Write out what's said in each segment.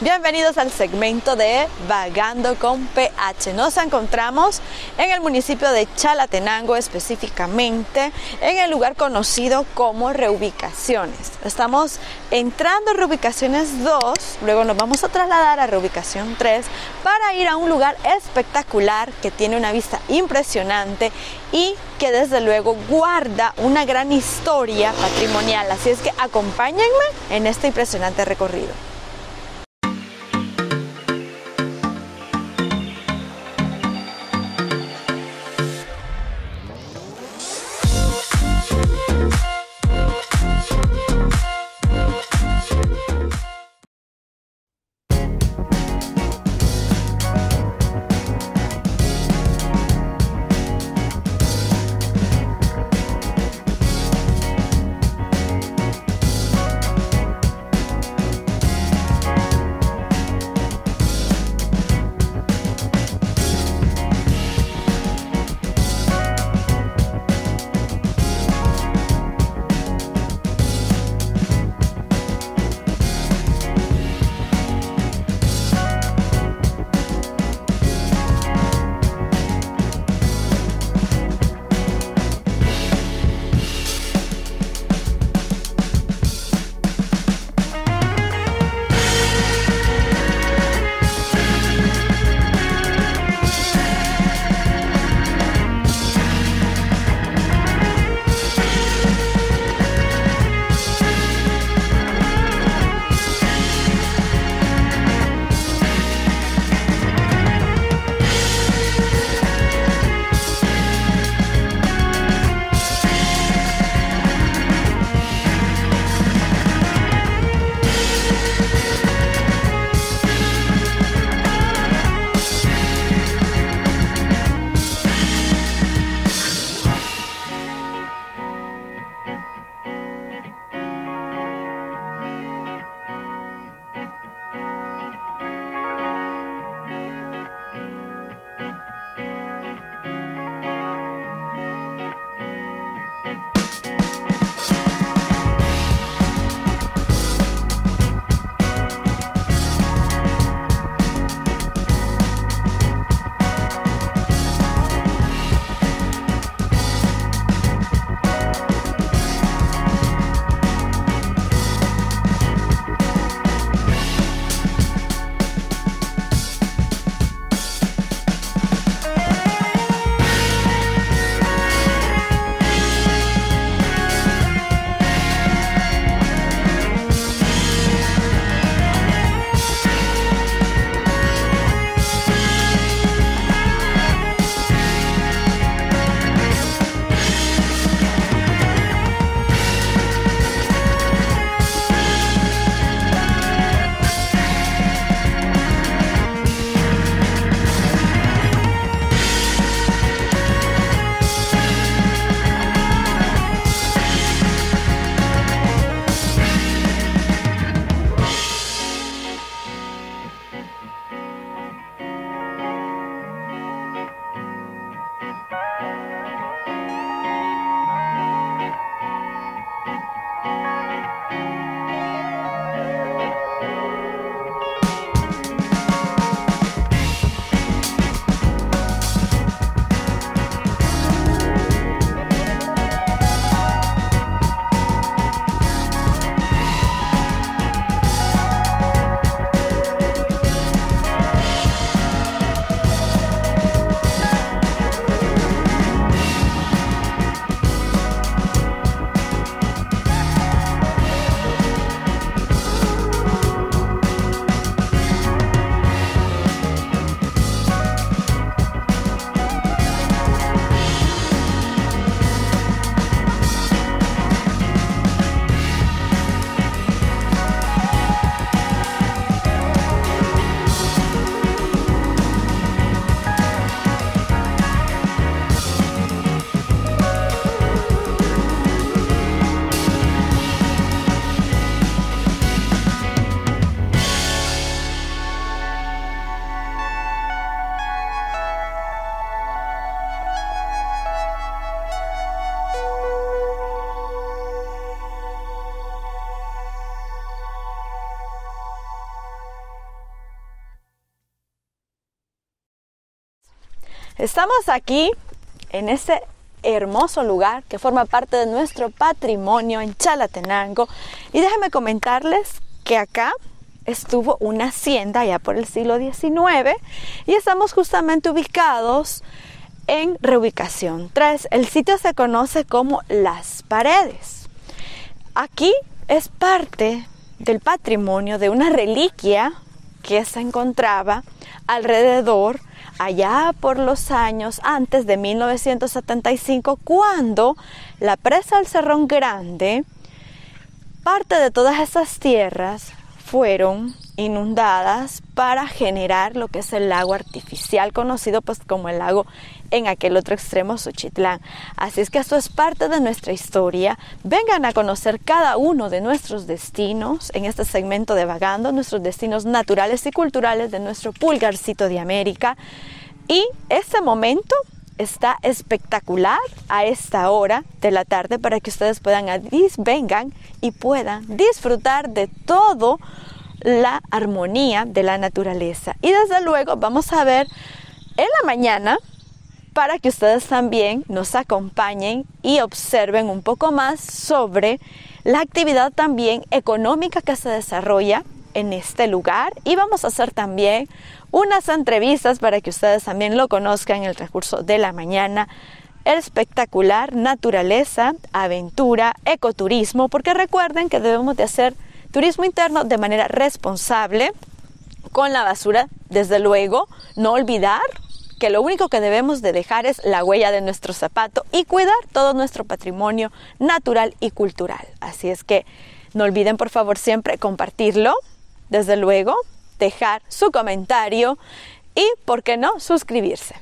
Bienvenidos al segmento de Vagando con PH. Nos encontramos en el municipio de Chalatenango, específicamente en el lugar conocido como Reubicaciones. Estamos entrando a Reubicaciones 2, luego nos vamos a trasladar a Reubicación 3 para ir a un lugar espectacular que tiene una vista impresionante y que desde luego guarda una gran historia patrimonial. Así es que acompáñenme en este impresionante recorrido. Estamos aquí en este hermoso lugar que forma parte de nuestro patrimonio en Chalatenango, y déjenme comentarles que acá estuvo una hacienda ya por el siglo XIX y estamos justamente ubicados en Reubicación 3. El sitio se conoce como Las Paredes. Aquí es parte del patrimonio de una reliquia que se encontraba alrededor allá por los años antes de 1975, cuando la presa del Cerrón Grande, parte de todas esas tierras fueron inundadas para generar lo que es el lago artificial, conocido pues como el lago en aquel otro extremo, Suchitlán. Así es que esto es parte de nuestra historia. Vengan a conocer cada uno de nuestros destinos en este segmento de Vagando, nuestros destinos naturales y culturales de nuestro pulgarcito de América. Y este momento está espectacular a esta hora de la tarde para que ustedes vengan y puedan disfrutar de todo la armonía de la naturaleza. Y desde luego vamos a ver en la mañana para que ustedes también nos acompañen y observen un poco más sobre la actividad también económica que se desarrolla en este lugar, y vamos a hacer también unas entrevistas para que ustedes también lo conozcan en el transcurso de la mañana. Espectacular naturaleza, aventura, ecoturismo, porque recuerden que debemos de hacer turismo interno de manera responsable con la basura, desde luego, no olvidar que lo único que debemos de dejar es la huella de nuestro zapato y cuidar todo nuestro patrimonio natural y cultural. Así es que no olviden por favor siempre compartirlo, desde luego, dejar su comentario y, ¿por qué no?, suscribirse.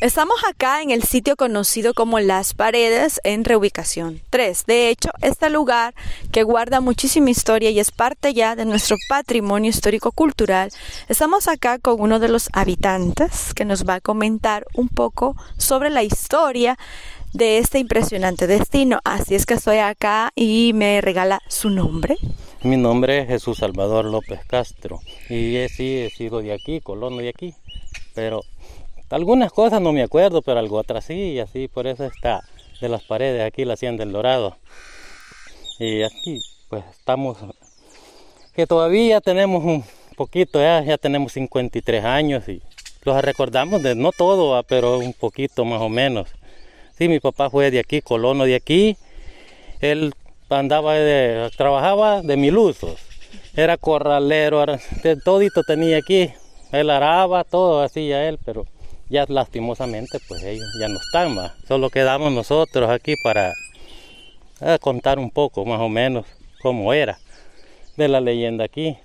Estamos acá en el sitio conocido como Las Paredes en Reubicación 3. De hecho, este lugar que guarda muchísima historia y es parte ya de nuestro patrimonio histórico-cultural. Estamos acá con uno de los habitantes que nos va a comentar un poco sobre la historia de este impresionante destino. Así es que estoy acá y me regala su nombre. Mi nombre es Jesús Salvador López Castro y sí, he sido de aquí, colono de aquí, pero algunas cosas no me acuerdo, pero algo atrás sí, y así por eso está de Las Paredes, aquí la Hacienda El Dorado. Y aquí pues estamos, que todavía tenemos un poquito, ya tenemos 53 años y los recordamos de no todo, pero un poquito más o menos. Sí, mi papá fue de aquí, colono de aquí, él trabajaba de mil usos, era corralero, todito tenía aquí, él araba, todo hacía él, pero ya lastimosamente pues ellos ya no están más, solo quedamos nosotros aquí para contar un poco más o menos cómo era de la leyenda aquí,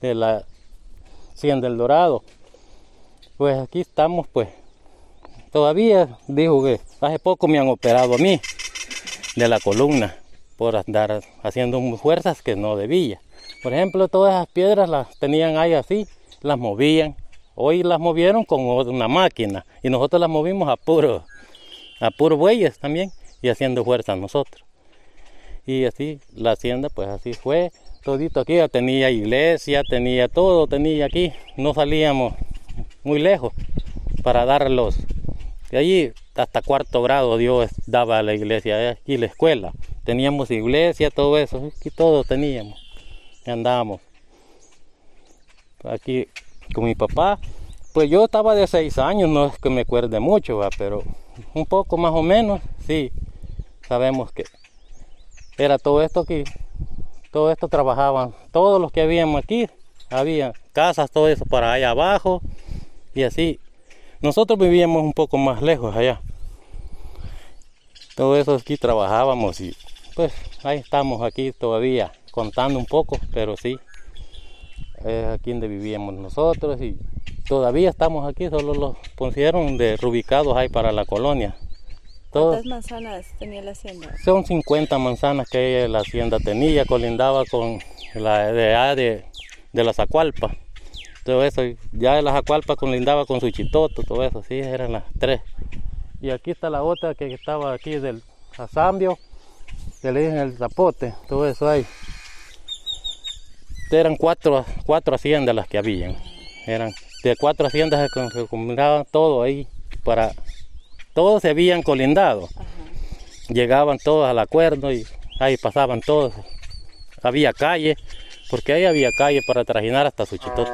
de la Hacienda El Dorado. Pues aquí estamos pues, todavía dijo que hace poco me han operado a mí de la columna por andar haciendo fuerzas que no debía. Por ejemplo, todas esas piedras las tenían ahí así, las movían. Hoy las movieron con una máquina y nosotros las movimos a puro bueyes también y haciendo fuerza nosotros. Y así la hacienda pues así fue, todito aquí, ya tenía iglesia, tenía todo, tenía aquí, no salíamos muy lejos para darlos. Y allí hasta cuarto grado Dios daba a la iglesia, aquí la escuela, teníamos iglesia, todo eso, aquí todo teníamos, andábamos. Aquí con mi papá, pues yo estaba de 6 años, no es que me acuerde mucho, ¿va? Pero un poco más o menos, sí, sabemos que era todo esto aquí, todo esto trabajaban, todos los que habíamos aquí, había casas, todo eso para allá abajo y así. Nosotros vivíamos un poco más lejos allá. Todo eso aquí trabajábamos y pues ahí estamos aquí todavía contando un poco, pero sí, es aquí donde vivíamos nosotros y todavía estamos aquí, solo los pusieron de reubicados ahí para la colonia. ¿Cuántas manzanas tenía la hacienda? Son 50 manzanas que la hacienda tenía, colindaba con la de las Acualpa. Todo eso, ya de las Acualpa colindaba con Suchitoto, todo eso, sí, eran las tres. Y aquí está la otra que estaba aquí del Asambio, que le dicen el Zapote, todo eso ahí. Eran cuatro haciendas las que habían. Eran de 4 haciendas se combinaban todo ahí para... Todos se habían colindado. Ajá. Llegaban todos al acuerdo y ahí pasaban todos. Había calle, porque ahí había calle para trajinar hasta Suchitoto.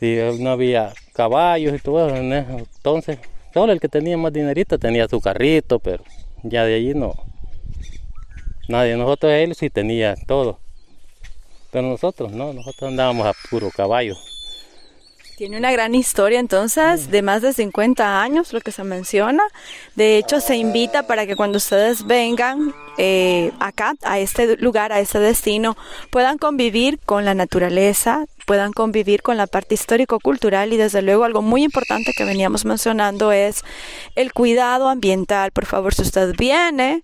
Sí, no había caballos y todo eso. Entonces, solo el que tenía más dinerito tenía su carrito, pero ya de allí no. Nadie, nosotros él sí tenía todo. Pero nosotros no, nosotros andábamos a puro caballo. Tiene una gran historia entonces, de más de 50 años, lo que se menciona. De hecho, se invita para que cuando ustedes vengan acá, a este lugar, a este destino, puedan convivir con la naturaleza, puedan convivir con la parte histórico-cultural y desde luego algo muy importante que veníamos mencionando es el cuidado ambiental. Por favor, si usted viene...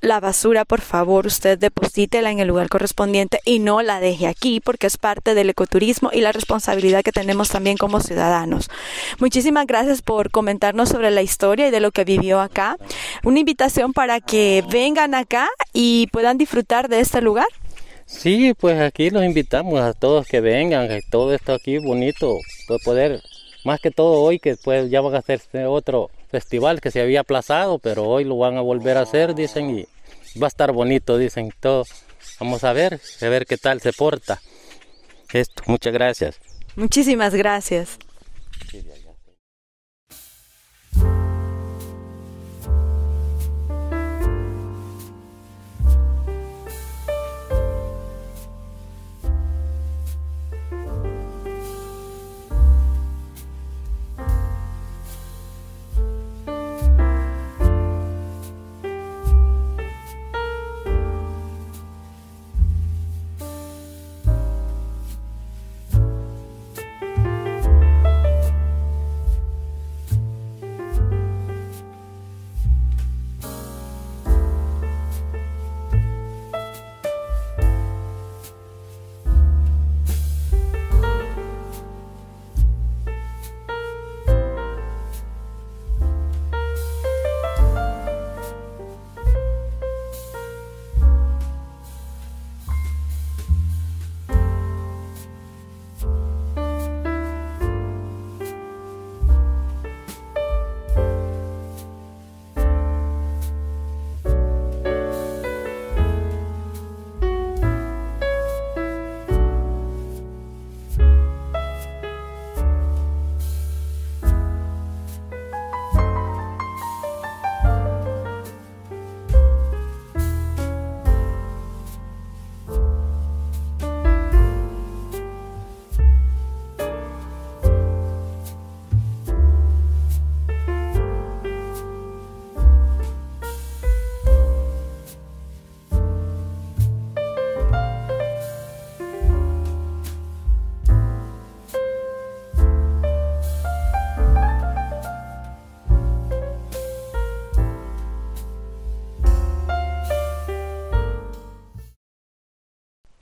La basura, por favor, usted deposítela en el lugar correspondiente y no la deje aquí porque es parte del ecoturismo y la responsabilidad que tenemos también como ciudadanos. Muchísimas gracias por comentarnos sobre la historia y de lo que vivió acá. Una invitación para que vengan acá y puedan disfrutar de este lugar. Sí, pues aquí los invitamos a todos que vengan, todo esto aquí bonito, puede poder, más que todo hoy que pues ya van a hacerse otro festival que se había aplazado, pero hoy lo van a volver a hacer, dicen, y va a estar bonito, dicen, todo. Vamos a ver qué tal se porta esto. Muchas gracias. Muchísimas gracias.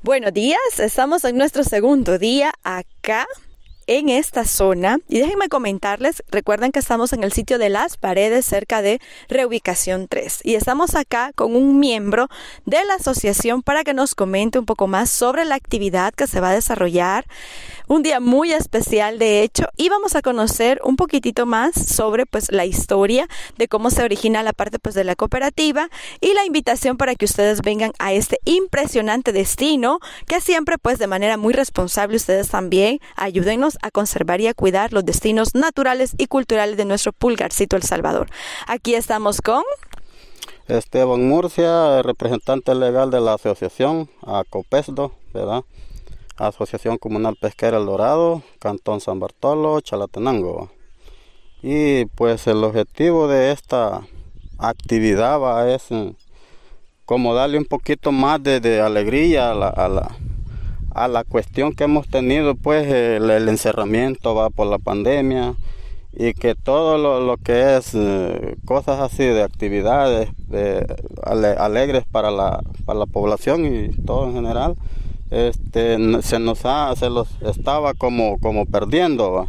Buenos días, estamos en nuestro segundo día acá en esta zona y déjenme comentarles, recuerden que estamos en el sitio de Las Paredes cerca de Reubicación 3 y estamos acá con un miembro de la asociación para que nos comente un poco más sobre la actividad que se va a desarrollar, un día muy especial de hecho, y vamos a conocer un poquitito más sobre pues la historia de cómo se origina la parte pues de la cooperativa y la invitación para que ustedes vengan a este impresionante destino que siempre pues de manera muy responsable ustedes también ayúdennos a conservar y a cuidar los destinos naturales y culturales de nuestro pulgarcito El Salvador. Aquí estamos con Esteban Murcia, representante legal de la asociación ACOPESDO, ¿verdad? Asociación Comunal Pesquera El Dorado, Cantón San Bartolo, Chalatenango. Y pues el objetivo de esta actividad es como darle un poquito más de alegría a la cuestión que hemos tenido, pues el encerramiento por la pandemia, y que todo lo que es cosas así de actividades alegres para la población y todo en general, se los estaba como perdiendo, ¿va?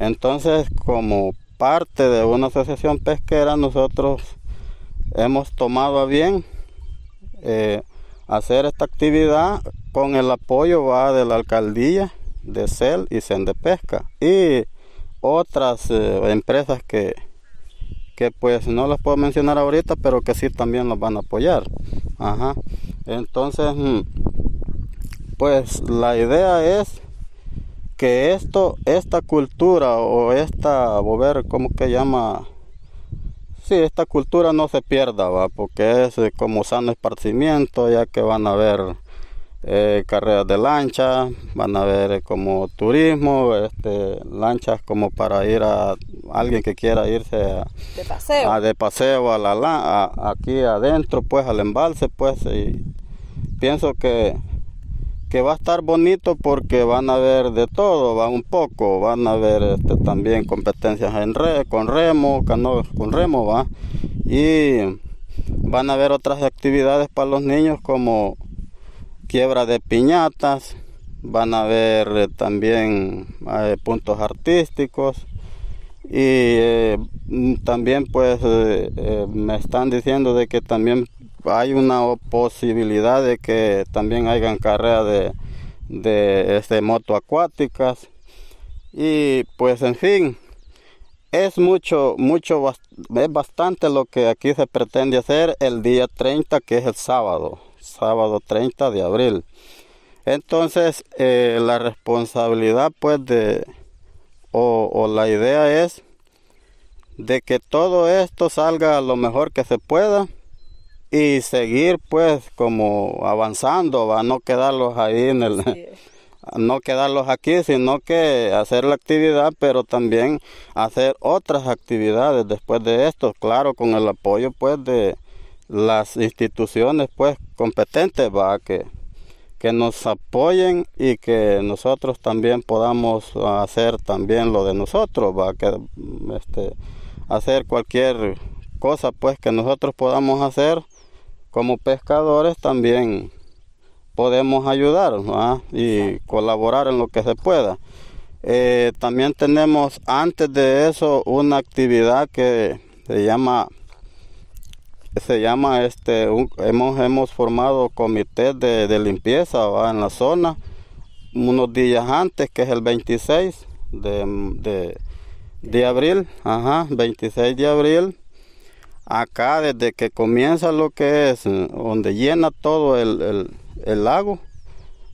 Entonces, como parte de una asociación pesquera, nosotros hemos tomado a bien hacer esta actividad con el apoyo de la alcaldía, de CEL y CEN de Pesca, y otras empresas que pues no las puedo mencionar ahorita, pero que sí también nos van a apoyar. Ajá. Entonces, pues la idea es que esta cultura o esta cultura no se pierda, ¿va? Porque es como sano esparcimiento, ya que van a haber carreras de lancha, van a haber como turismo, lanchas como para ir a alguien que quiera irse de paseo aquí adentro, pues al embalse, pues, y pienso que va a estar bonito porque van a haber de todo, van a haber también competencias con remo, ¿va? Y van a haber otras actividades para los niños como quiebra de piñatas, van a haber también puntos artísticos, y también pues me están diciendo de que también hay una posibilidad de que también hayan carreras de moto acuáticas. Y pues en fin, es es bastante lo que aquí se pretende hacer el día 30, que es el sábado 30 de abril. Entonces la responsabilidad pues la idea es de que todo esto salga lo mejor que se pueda y seguir pues como avanzando, va, no quedarlos ahí no quedarlos aquí, sino que hacer la actividad, pero también hacer otras actividades después de esto, claro, con el apoyo pues de las instituciones pues competentes, va, que nos apoyen y que nosotros también podamos hacer también lo de nosotros, va, que hacer cualquier cosa pues que nosotros podamos hacer. Como pescadores también podemos ayudar, ¿no? Y colaborar en lo que se pueda. También tenemos antes de eso una actividad que hemos formado comités de limpieza, ¿va? En la zona unos días antes, que es el 26 de abril. Ajá, 26 de abril. Acá desde que comienza lo que es, donde llena todo el lago,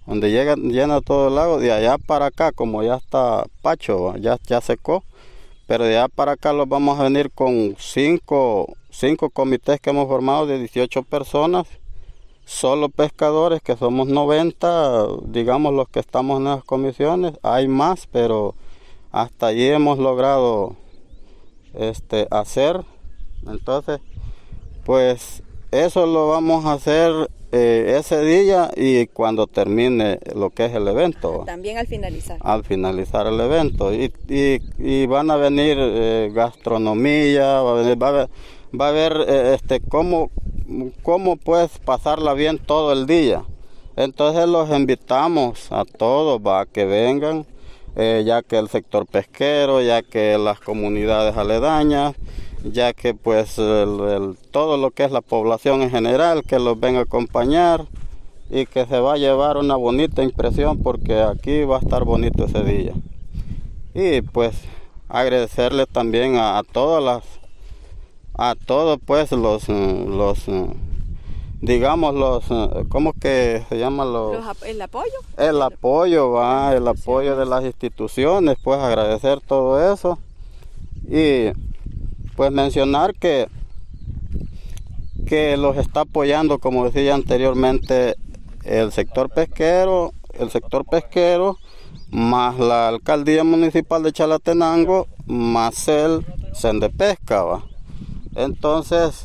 donde llena todo el lago, de allá para acá, como ya está pacho, ya secó, pero de allá para acá los vamos a venir con cinco comités que hemos formado de 18 personas, solo pescadores, que somos 90, digamos los que estamos en las comisiones, hay más, pero hasta allí hemos logrado hacer. Entonces, pues eso lo vamos a hacer ese día y cuando termine lo que es el evento. Ajá, también al finalizar. Al finalizar el evento. Y van a venir gastronomía, va a haber cómo puedes pasarla bien todo el día. Entonces los invitamos a todos a que vengan, ya que el sector pesquero, ya que las comunidades aledañas, ya que pues todo lo que es la población en general, que los venga a acompañar y que se va a llevar una bonita impresión, porque aquí va a estar bonito ese día. Y pues agradecerles también a todos pues los digamos los ¿cómo que se llama? El apoyo de las instituciones, pues agradecer todo eso. Y pues mencionar que que los está apoyando, como decía anteriormente, el sector pesquero, más la alcaldía municipal de Chalatenango, más el CEN de Pesca, ¿va? Entonces,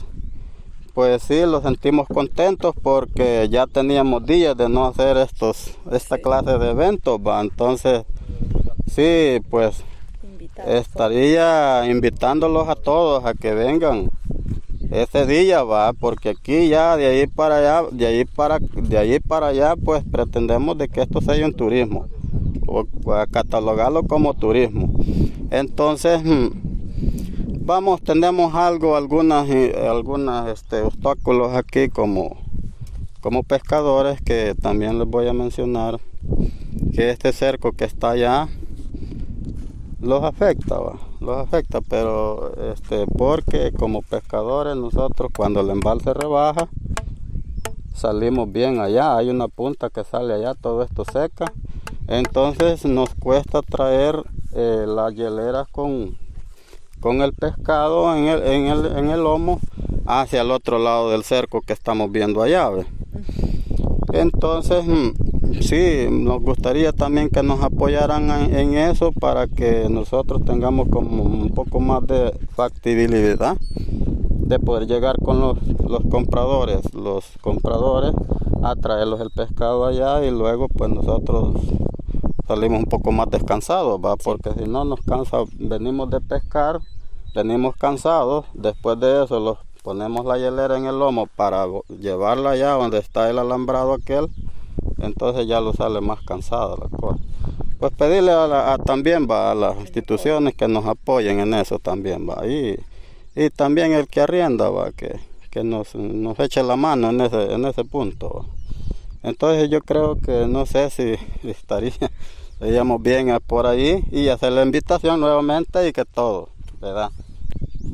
pues sí, los sentimos contentos porque ya teníamos días de no hacer esta clase de eventos, ¿va? Entonces, sí, pues estaría invitándolos a todos a que vengan ese día, va, porque aquí ya de ahí para allá, pues pretendemos de que esto sea un turismo, o catalogarlo como turismo. Entonces, vamos, tenemos algunos obstáculos aquí como pescadores, que también les voy a mencionar que este cerco que está allá los afecta, ¿va? Los afecta, pero porque como pescadores nosotros cuando el embalse rebaja salimos bien allá, hay una punta que sale allá, todo esto seca, entonces nos cuesta traer las hieleras con el pescado en el lomo hacia el otro lado del cerco que estamos viendo allá, ¿ve? Entonces sí, nos gustaría también que nos apoyaran en eso para que nosotros tengamos como un poco más de factibilidad de poder llegar con los compradores a traerlos el pescado allá, y luego pues nosotros salimos un poco más descansados, ¿va? Porque si no nos cansa, venimos de pescar, venimos cansados, después de eso los ponemos la hielera en el lomo para llevarla allá donde está el alambrado aquel, entonces ya lo sale más cansada la cosa. Pues pedirle también va a las instituciones que nos apoyen en eso también, va, y también el que arrienda, va, que nos eche la mano en ese punto, va. Entonces yo creo que no sé si estaríamos bien por ahí, y hacer la invitación nuevamente, y que todo, ¿verdad?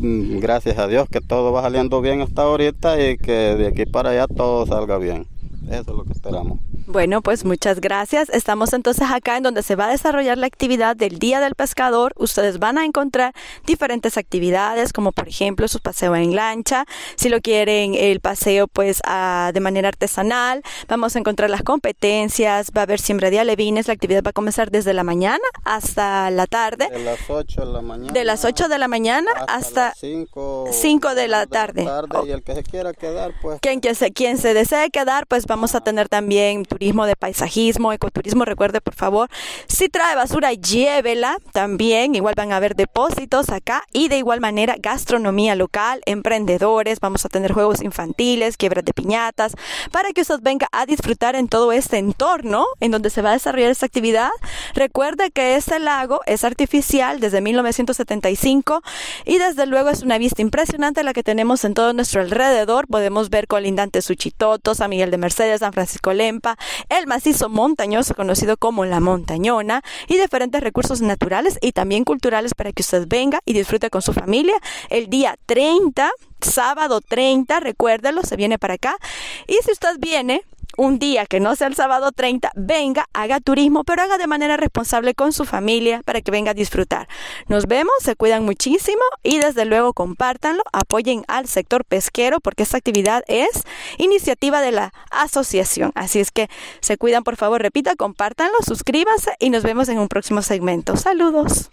Gracias a Dios que todo va saliendo bien hasta ahorita, y que de aquí para allá todo salga bien. Eso es lo que esperamos. Bueno, pues muchas gracias. Estamos entonces acá en donde se va a desarrollar la actividad del Día del Pescador. Ustedes van a encontrar diferentes actividades, como por ejemplo su paseo en lancha, si lo quieren el paseo pues de manera artesanal. Vamos a encontrar las competencias, va a haber siembra de alevines. La actividad va a comenzar desde la mañana hasta la tarde. De las 8 de la mañana. De las 8 de la mañana hasta las 5 de la tarde. Y el que se quiera quedar, pues. Quien se desee quedar, pues vamos a tener también turismo de paisajismo, ecoturismo. Recuerde, por favor, si trae basura, llévela también. Igual van a haber depósitos acá, y de igual manera gastronomía local, emprendedores. Vamos a tener juegos infantiles, quiebras de piñatas, para que usted venga a disfrutar en todo este entorno en donde se va a desarrollar esta actividad. Recuerde que este lago es artificial desde 1975, y desde luego es una vista impresionante la que tenemos en todo nuestro alrededor. Podemos ver colindantes Suchitoto, San Miguel de Mercedes, San Francisco Lempa, el macizo montañoso conocido como La Montañona, y diferentes recursos naturales y también culturales para que usted venga y disfrute con su familia el día 30, sábado 30, recuérdalo, se viene para acá. Y si usted viene un día que no sea el sábado 30, venga, haga turismo, pero haga de manera responsable con su familia para que venga a disfrutar. Nos vemos, se cuidan muchísimo, y desde luego compártanlo, apoyen al sector pesquero, porque esta actividad es iniciativa de la asociación. Así es que se cuidan, por favor, repita, compártanlo, suscríbanse, y nos vemos en un próximo segmento. Saludos.